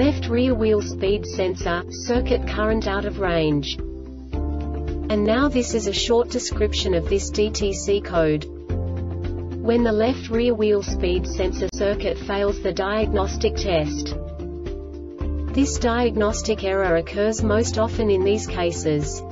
left rear wheel speed sensor, circuit current out of range. And now this is a short description of this DTC code. When the left rear wheel speed sensor circuit fails the diagnostic test. This diagnostic error occurs most often in these cases.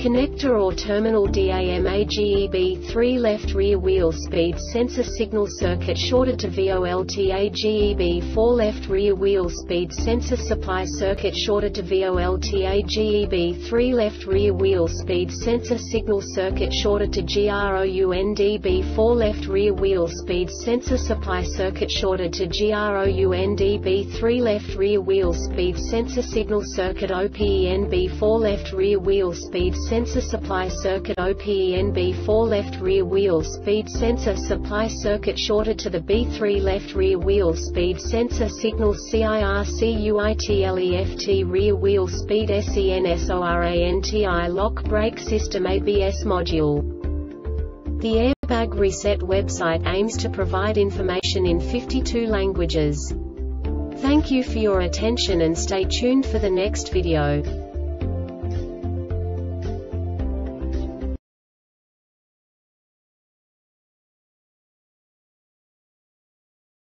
Connector or terminal DAMAGEB3 left rear wheel speed sensor signal circuit shorted to VOLTAGEB4 left rear wheel speed sensor supply circuit shorted to VOLTAGEB3 left rear wheel speed sensor signal circuit shorted to GROUNDB4 left rear wheel speed sensor supply circuit shorted to GROUNDB3 left rear wheel speed sensor signal circuit OPENB4 left rear wheel speed sensor supply circuit OPENB4 left rear wheel speed sensor supply circuit shorted to the B3 left rear wheel speed sensor signal CIRCUITLEFT rear wheel speed SENSORANTI lock brake system ABS module. The Airbag Reset website aims to provide information in 52 languages. Thank you for your attention and stay tuned for the next video.